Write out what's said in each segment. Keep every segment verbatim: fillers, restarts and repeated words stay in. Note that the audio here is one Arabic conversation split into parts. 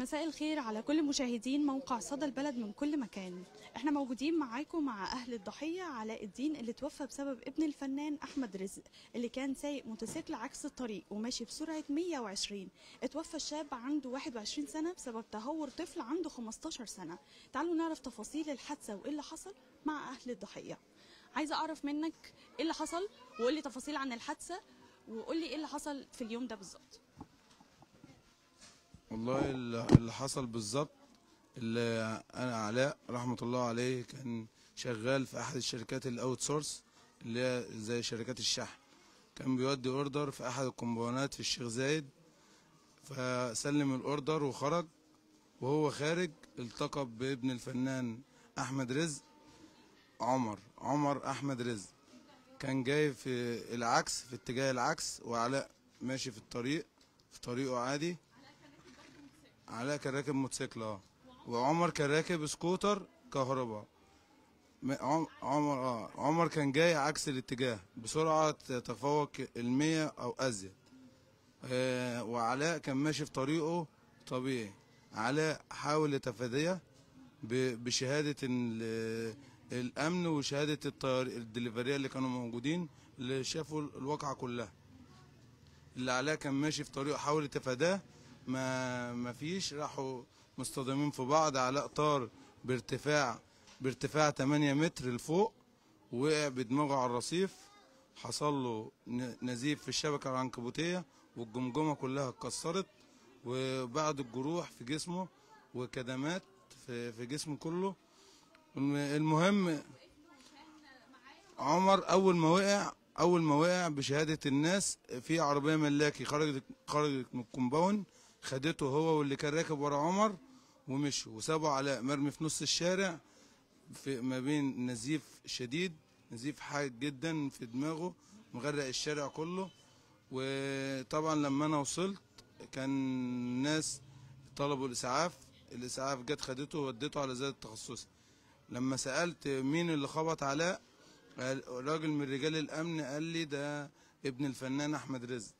مساء الخير على كل مشاهدين موقع صدى البلد من كل مكان. احنا موجودين معاكم مع اهل الضحية علاء الدين اللي توفى بسبب ابن الفنان احمد رزق اللي كان سايق موتوسيكل عكس الطريق وماشي بسرعة مية وعشرين. اتوفى الشاب عنده واحد وعشرين سنة بسبب تهور طفل عنده خمستاشر سنة. تعالوا نعرف تفاصيل الحادثة وايه اللي حصل مع اهل الضحية. عايزة اعرف منك ايه اللي حصل وقولي تفاصيل عن الحادثة وقولي ايه اللي حصل في اليوم ده بالظبط. والله اللي حصل بالظبط، اللي انا علاء رحمه الله عليه كان شغال في احد الشركات الاوت سورس اللي هي زي شركات الشحن، كان بيودي اوردر في احد الكومباوندات في الشيخ زايد، فسلم الاوردر وخرج. وهو خارج التقى بابن الفنان احمد رزق، عمر عمر احمد رزق، كان جاي في العكس في اتجاه العكس، وعلاء ماشي في الطريق في طريقه عادي. علاء كان راكب موتوسيكل اه وعمر كان راكب سكوتر كهرباء. عمر اه عمر كان جاي عكس الاتجاه بسرعه تتفوق المية او ازيد، آه وعلاء كان ماشي في طريقه طبيعي. علاء حاول يتفاديه بشهاده الامن وشهاده الطيارة الدليفريه اللي كانوا موجودين اللي شافوا الواقعه كلها. اللي علاء كان ماشي في طريقه حاول يتفاداه، ما مفيش، راحوا مصطدمين في بعض. علاء طار بارتفاع بارتفاع تمانية متر لفوق، وقع بدماغه على الرصيف، حصل له نزيف في الشبكه العنكبوتيه والجمجمه كلها اتكسرت، وبعد الجروح في جسمه وكدمات في, في جسمه كله. المهم عمر اول ما وقع اول ما وقع بشهاده الناس في عربيه ملاكي خرجت خرجت من الكومباوند، خدته هو واللي كان راكب ورا عمر ومشوا وسابوا علاء مرمي في نص الشارع في ما بين نزيف شديد، نزيف حاد جدا في دماغه مغرق الشارع كله. وطبعا لما انا وصلت كان الناس طلبوا الاسعاف، الاسعاف جت خدته وودته على زيد التخصصي. لما سالت مين اللي خبط علاء، راجل من رجال الامن قال لي ده ابن الفنان احمد رزق.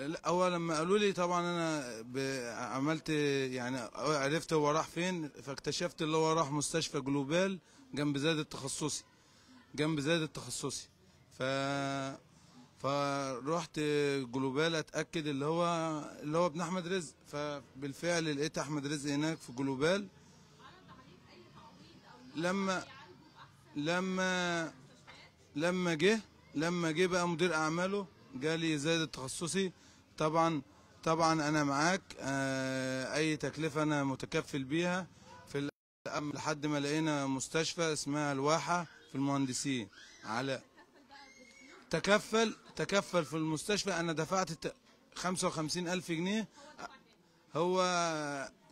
اول لما قالوا لي طبعا انا عملت يعني عرفت هو راح فين، فاكتشفت اللي هو راح مستشفى جلوبال جنب زيد التخصصي جنب زيد التخصصي ف فروحت جلوبال اتاكد اللي هو اللي هو ابن احمد رزق. فبالفعل لقيت احمد رزق هناك في جلوبال. لما لما لما جه لما جه بقى مدير اعماله جالي زايد التخصصي. طبعا طبعا انا معاك، آه اي تكلفه انا متكفل بيها في الامن، لحد ما لقينا مستشفى اسمها الواحة في المهندسين. علاء تكفل تكفل في المستشفى، انا دفعت خمسة وخمسين ألف جنيه. هو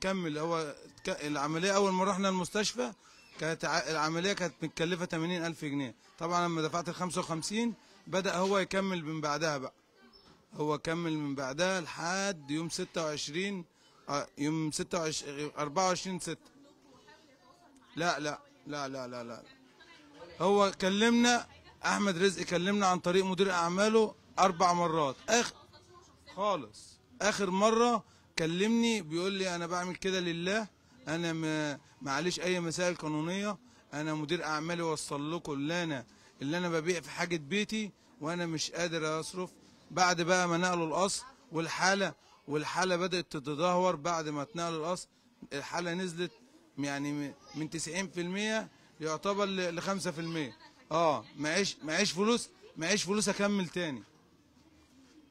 كمل هو العمليه. اول ما رحنا المستشفى كانت العمليه كانت متكلفه تمانين ألف جنيه. طبعا لما دفعت ال خمسة وخمسين بدا هو يكمل من بعدها بقى هو كمل من بعدها لحد يوم ستة وعشرين يوم ستة وعشرين أربعة وعشرين ستة. لا لا لا لا لا لا هو كلمنا احمد رزق كلمنا عن طريق مدير اعماله اربع مرات اخر خالص. اخر مره كلمني بيقول لي انا بعمل كده لله، انا ما معليش اي مسائل قانونيه، انا مدير اعمالي وصل لكم اللي انا اللي انا ببيع في حاجه بيتي وانا مش قادر اصرف. بعد بقى ما نقلوا القصر والحاله والحاله بدات تتدهور. بعد ما اتنقلوا القصر الحاله نزلت يعني من تسعين في المية يعتبر ل خمسة في المية. اه معيش معيش فلوس معيش فلوس اكمل تاني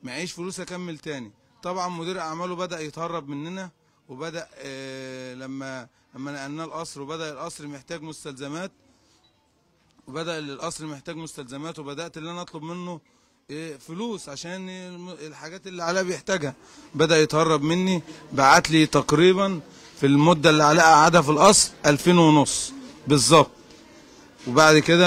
معيش فلوس اكمل تاني طبعا مدير اعماله بدا يتهرب مننا، وبدا آه لما لما نقلنا القصر وبدا القصر محتاج مستلزمات وبدا القصر محتاج مستلزمات وبدات اللي انا اطلب منه آه فلوس عشان الحاجات اللي علاء بيحتاجها. بدا يتهرب مني، بعت لي تقريبا في المده اللي علاء قعدها في القصر ألفين ونص بالظبط. وبعد كده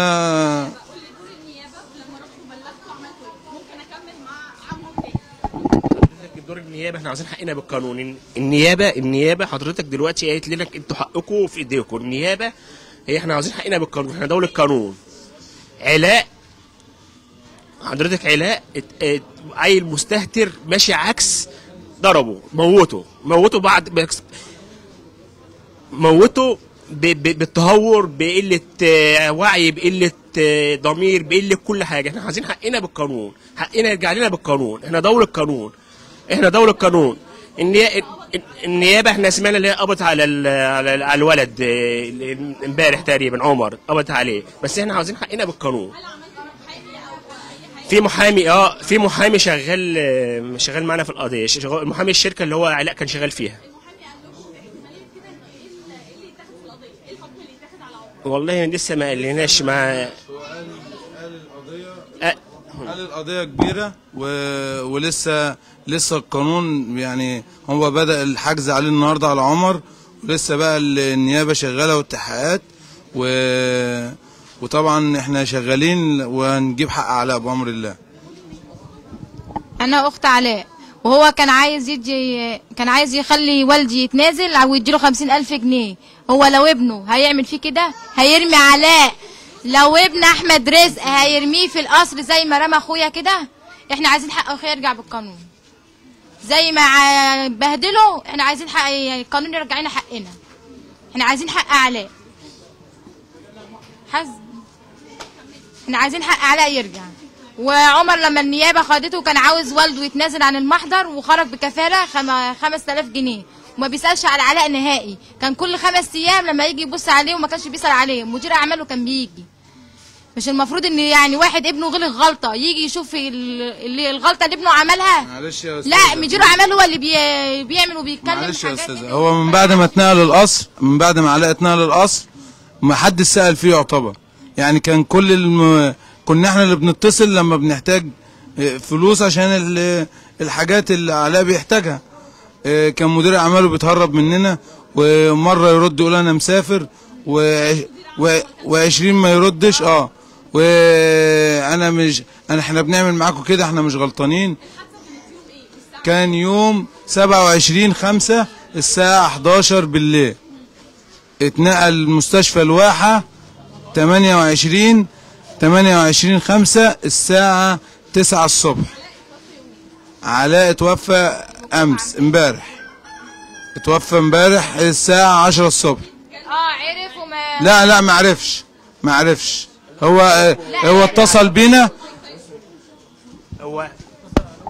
دور النيابه، احنا عايزين حقنا بالقانون. النيابه النيابه حضرتك دلوقتي قالت لنا انتوا حقكم في ايديكم. النيابه هي احنا عايزين حقنا بالقانون، احنا دوله قانون. علاء حضرتك علاء عيل مستهتر ماشي عكس، ضربه موته موته بعد موته بالتهور، بقله وعي، بقله ضمير، بقله كل حاجه. احنا عايزين حقنا بالقانون، حقنا يرجع لنا بالقانون. احنا دولة قانون، احنا دولة قانون. النيابه احنا سمعنا اللي هي قبضت على على الولد امبارح تقريبا، عمر قبضت عليه، بس احنا عاوزين حقنا بالقانون. في محامي اه في محامي شغال شغال معانا في القضيه، محامي الشركه اللي هو علاء كان شغال فيها. والله لسه ما قالناش مع هو قال قال القضيه قال القضيه كبيره و... ولسه لسه القانون يعني هو بدأ الحجز عليه النهارده على عمر، ولسه بقى النيابه شغاله والتحقيقات و... وطبعا احنا شغالين وهنجيب حق علاء بأمر الله. انا اخت علاء، وهو كان عايز يدي كان عايز يخلي والدي يتنازل او يديله خمسين ألف جنيه. هو لو ابنه هيعمل فيه كده هيرمي علاء، لو ابن احمد رزق هيرميه في القصر زي ما رمى اخويا كده. احنا عايزين حق اخويا يرجع بالقانون زي ما بهدله. احنا عايزين حق القانون يرجع لنا حقنا، احنا عايزين حق علاء. حزن، احنا عايزين حق علاء يرجع. وعمر لما النيابه خدته كان عاوز والده يتنازل عن المحضر، وخرج بكفاله خمس آلاف جنيه، وما بيسالش على علاء نهائي. كان كل خمس ايام لما يجي يبص عليه وما كانش بيسال عليه، مدير اعماله كان بيجي. مش المفروض ان يعني واحد ابنه غلط غلطه يجي يشوف اللي الغلطه اللي ابنه عملها؟ معلش يا استاذ، لا مدير اعماله هو اللي بي... بيعمل وبيتكلم. معلش يا استاذ، هو من بعد ما اتنقل للقصر، من بعد ما علاء اتنقل للقصر ما حدش سأل فيه يعتبر. يعني كان كل الم... كنا احنا اللي بنتصل لما بنحتاج فلوس عشان الحاجات اللي علاء بيحتاجها. كان مدير اعماله بيتهرب مننا، ومره يرد يقول انا مسافر، و وعشرين ما يردش. اه وانا مش انا احنا بنعمل معاكم كده، احنا مش غلطانين. كان يوم سبعة وعشرين خمسة الساعه حداشر بالليل اتنقل مستشفى الواحة ثمانية وعشرين ثمانية وعشرين خمسة الساعة تسعة الصبح. علاء اتوفى امس امبارح، اتوفى امبارح الساعة عشرة الصبح. اه عرف وما لا لا ما عرفش ما عرفش هو هو اتصل بينا. هو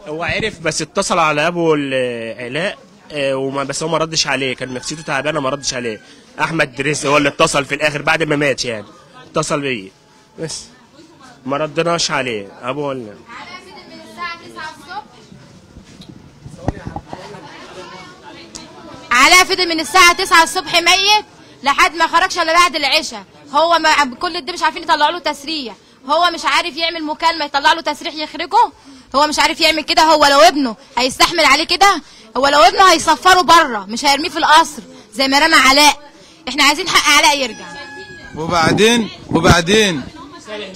هو عرف بس اتصل على ابو علاء وما بس هو ما ردش عليه، كان نفسيته تعبانه ما ردش عليه. احمد دريس هو اللي اتصل في الاخر بعد ما مات، يعني اتصل بيه بس ما ردناش عليه. ابو قلنا من الساعه تسعة الصبح، علاء فضل من الساعه تسعة الصبح ميت لحد ما خرجش الا بعد العشاء. هو ما كل ده مش عارفين يطلعوا له تسريح، هو مش عارف يعمل مكالمه يطلع له تسريح يخرجه، هو مش عارف يعمل كده. هو لو ابنه هيستحمل عليه كده، هو لو ابنه هيصفره بره مش هيرميه في القصر زي ما رمى علاء. احنا عايزين حق علاء يرجع. وبعدين وبعدين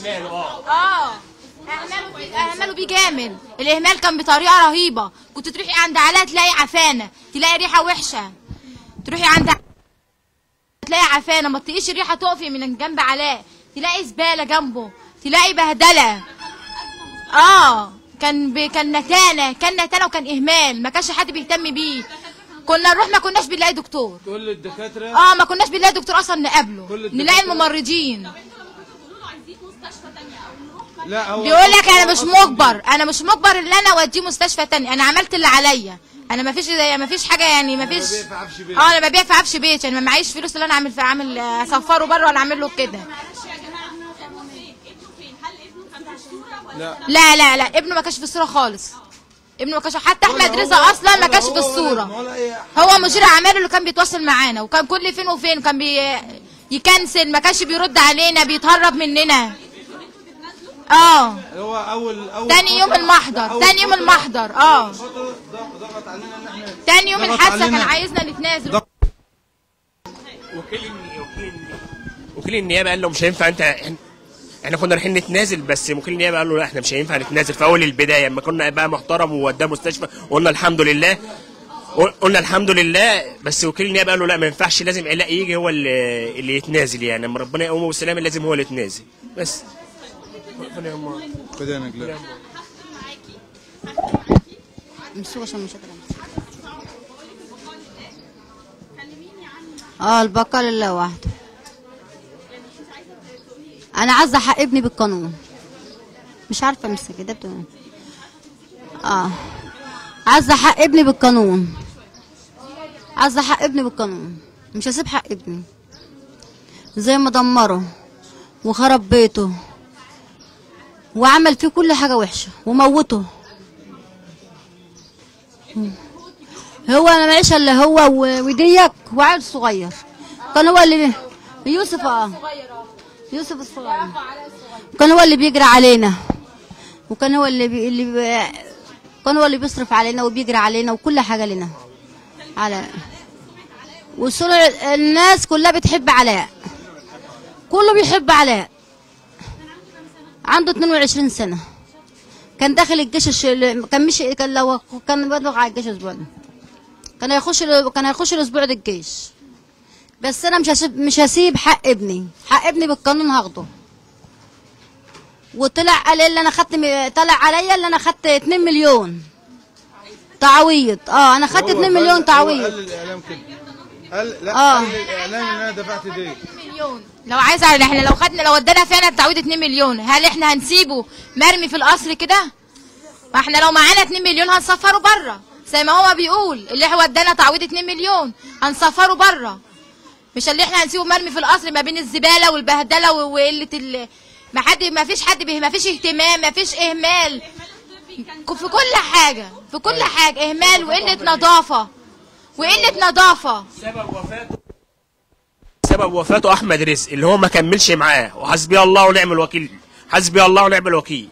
اه اهمله بيه جامد. الاهمال كان بطريقه رهيبه، كنت تروحي عند علاء تلاقي عفانه، تلاقي ريحه وحشه، تروحي عند علاء تلاقي عفانه، ما تطيقيش الريحه، تقفي من جنب علاء تلاقي زباله جنبه، تلاقي بهدله. اه كان ب... كان نتانه كان نتانه وكان اهمال، ما كانش حد بيهتم بيه. كنا نروح ما كناش بنلاقي دكتور، كل الدكاتره اه ما كناش بنلاقي دكتور اصلا نقابله، نلاقي الممرضين. طب انتوا لما كنتوا بتقولوا له عايزين مستشفى ثانيه او نروح، لا هو بيقول لك انا مش مجبر، انا مش مجبر ان انا اوديه مستشفى ثانيه، انا عملت اللي عليا، انا ما فيش ما فيش حاجه يعني ما فيش. اه انا ببيع في عفش بيت، انا ما معيش فلوس اللي انا اعمل اعمل اسفره بره ولا اعمل له كده. لا لا لا, لا. ابنه ما كانش في الصوره خالص، ابنه ما كانش، حتى احمد رزق اصلا ما كانش في الصوره. هو مدير اعماله اللي كان بيتواصل معانا، وكان كل فين وفين كان بي... يكنسل، ما كانش بيرد علينا، بيتهرب مننا. اه هو اول اول تاني يوم المحضر، تاني يوم المحضر اه ضغط علينا ان احنا تاني يوم الحادثه كان عايزنا نتنازل. وكيل وكيل النيابه قال له مش هينفع انت، احنا كنا رايحين نتنازل، بس ممكن النيابه قالوا لا احنا مش هينفع نتنازل في اول البدايه. اما كنا بقى محترم ووداه مستشفى وقلنا الحمد لله، قلنا الحمد لله، بس وكيل النيابه قالوا لا ما ينفعش، لازم علاء يجي هو اللي اللي يتنازل. يعني اما ربنا يقومه بالسلامه لازم هو اللي يتنازل. بس خذ يا عمار خذ يا نقلة اه البقال الا واحده. انا عايزه حق ابني بالقانون، مش عارفه امسك ده بتقول اه عايزه حق ابني بالقانون، عايزه حق ابني بالقانون، مش هسيب حق ابني زي ما دمره وخرب بيته وعمل فيه كل حاجه وحشه وموته. هو انا معيش الا هو وديك وعيل صغير كان هو اللي يوسف اه يوسف الصغير كان هو اللي بيجري علينا، وكان هو اللي بي... اللي بي... كان هو اللي بيصرف علينا وبيجري علينا وكل حاجه لنا على وصلوا الناس كلها بتحب علاء، كله بيحب علاء. عنده اتنين وعشرين سنه كان داخل الجيش، كان مش كان لو كان بيبلغ على الجيش اسبوع كان هيخش كان هيخش الاسبوع ده الجيش. بس انا مش هسيب مش هسيب حق ابني، حق ابني بالقانون هاخده. وطلع علي اللي انا خدت طلع عليا اللي انا خدت اتنين مليون تعويض. اه انا خدت اتنين مليون تعويض. قال الاعلام كده قال لا آه. قال الاعلام ان انا دفعت دي مليون. لو عايز احنا لو خدنا لو ادانا فعلا تعويض اتنين مليون، هل احنا هنسيبه مرمي في القصر كده؟ ما احنا لو معانا اتنين مليون هنسفره بره زي ما هو بيقول، اللي هو ادانا تعويض اتنين مليون هنسفره بره، مش اللي احنا هنسيبه مرمي في القصر ما بين الزباله والبهدله وقله ال... ما حد ما فيش حد ما فيش اهتمام، ما فيش اهمال في كل حاجه، في كل حاجه اهمال وقله نظافه وقله نظافه. سبب وفاته سبب وفاته احمد رزق اللي هو ما كملش معاه، وحسبي الله ونعم الوكيل، حسبي الله ونعم الوكيل.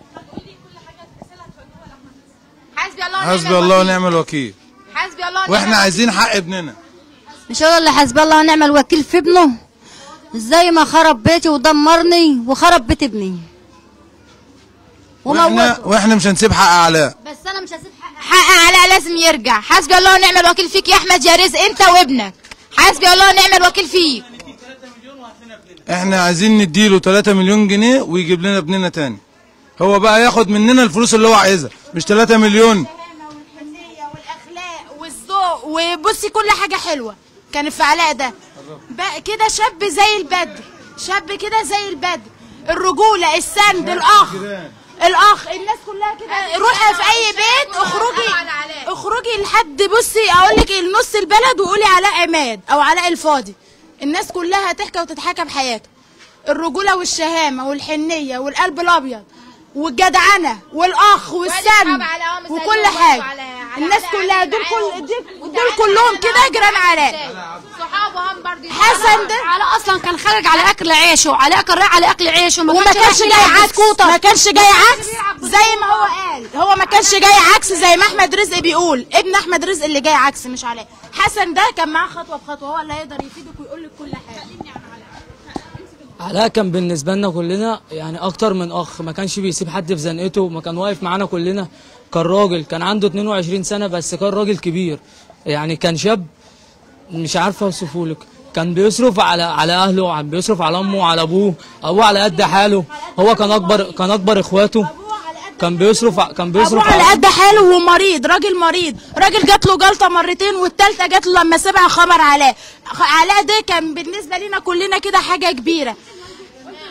حسبي الله ونعم الوكيل. حسبي الله ونعم الوكيل. حسبي الله ونعم الوكيل. واحنا عايزين حق ابننا. مش هو اللي حسبي الله ونعم الوكيل في ابنه؟ زي ما خرب بيتي ودمرني وخرب بيت ابني. وموته. واحنا مش هنسيب حق علاء. بس انا مش هسيب حق حق علاء، لازم يرجع. حسبي الله ونعم الوكيل فيك يا احمد يا رزق انت وابنك. حسبي الله ونعم الوكيل فيك. احنا عايزين نديله تلاتة مليون جنيه ويجيب لنا ابننا تاني. هو بقى ياخد مننا الفلوس اللي هو عايزها، مش تلاتة مليون. والاخلاق والذوق وبصي كل حاجه حلوه كان في علاء ده. بقى كده شاب زي البدر، شاب كده زي البدر، الرجوله، السند، الاخ الاخ الناس كلها كده. روحي في اي بيت اخرجي اخرجي لحد بصي اقول لك نص البلد وقولي علاء عماد او علاء الفاضي، الناس كلها هتحكي وتتحكى بحياته. الرجوله والشهامه والحنيه والقلب الابيض والجدعنه والاخ والسن وكل حاجه، الناس كلها دول كل دول كلهم كده جيران علاء، صحابه هم برضه. حسن ده علاء اصلا كان خارج على اكل عيشه، على اكل على اكل عيشه، وما كانش جاي عكس، ما كانش جاي عكس زي ما هو قال، هو ما كانش جاي عكس زي ما احمد رزق بيقول، ابن احمد رزق اللي جاي عكس مش علاء. حسن ده كان معاه خطوه بخطوه، هو اللي هيقدر يفيدك ويقول لك كل حاجه. علاء كان بالنسبه لنا كلنا يعني اكتر من اخ، ما كانش بيسيب حد في زنقته، ما كان واقف معانا كلنا. كان راجل، كان عنده اتنين وعشرين سنه بس كان راجل كبير، يعني كان شاب مش عارف اوصفه لك. كان بيصرف على على اهله، عم بيصرف على امه وعلى ابوه، ابوه على قد حاله، هو كان اكبر كان اكبر اخواته، كان بيصرف كان بيصرف ابوه على قد حاله. ومريض، راجل مريض، راجل جات له جلطه مرتين والثالثه جات له لما سمع خبر علاء. علاء ده كان بالنسبه لنا كلنا كده حاجه كبيره.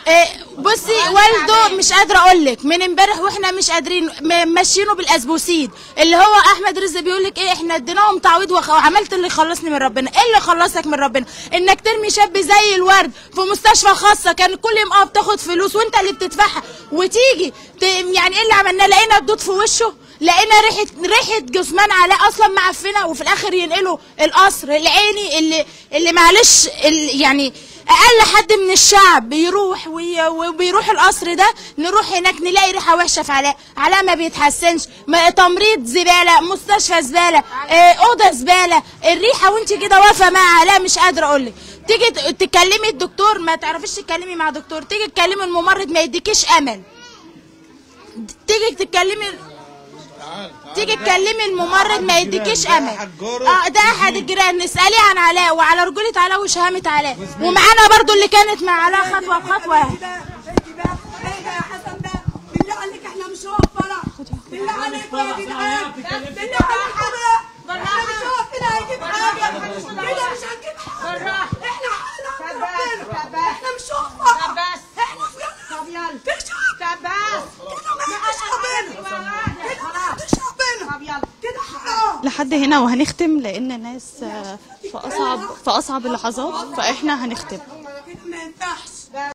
إيه بصي والده مش قادره اقول لك من امبارح واحنا مش قادرين ماشيينه بالاسبوسيد، اللي هو احمد رزق بيقول لك ايه احنا اديناهم تعويض وعملت اللي خلصني من ربنا. ايه اللي خلصك من ربنا؟ انك ترمي شاب زي الورد في مستشفى خاصه كان كل امها بتاخد فلوس وانت اللي بتدفعها وتيجي يعني ايه اللي عملناه؟ لقينا الدود في وشه، لقينا ريحه ريحه جثمان علاء اصلا معفنه، وفي الاخر ينقلوا القصر العيني اللي اللي معلش اللي يعني اقل حد من الشعب بيروح وبيروح القصر ده. نروح هناك نلاقي ريحه وحشه في علاء، علاء ما بيتحسنش، ما تمريض زباله، مستشفى زباله، اوضه زباله، الريحه وانت كده واقفه مع علاء مش قادره اقول لك. تيجي تكلمي الدكتور ما تعرفيش تتكلمي مع دكتور، تيجي تكلمي الممرض ما يديكيش امل، تيجي تتكلمي تيجي تكلمي الممرض ما يديكيش امل. اه ده احد الجيران. نساليه عن علاء وعلى رجوله علاء وشهامه علاء، ومعانا برضو اللي كانت مع علاء خطوه بخطوه. بالله عليك يا جدعان، بالله عليك حاجة، احنا مش واقفين هنجيب حاجة، كده مش هنجيب حاجة، احنا حالنا ربنا، احنا مش واقفة، احنا في جنة، في شعب، كده ما يعدوش حبنا، كده ما يعدوش حبنا، كده حرام. لحد هنا وهنختم لأن الناس في أصعب في أصعب اللحظات، فاحنا هنختم. كده ما ينفعش.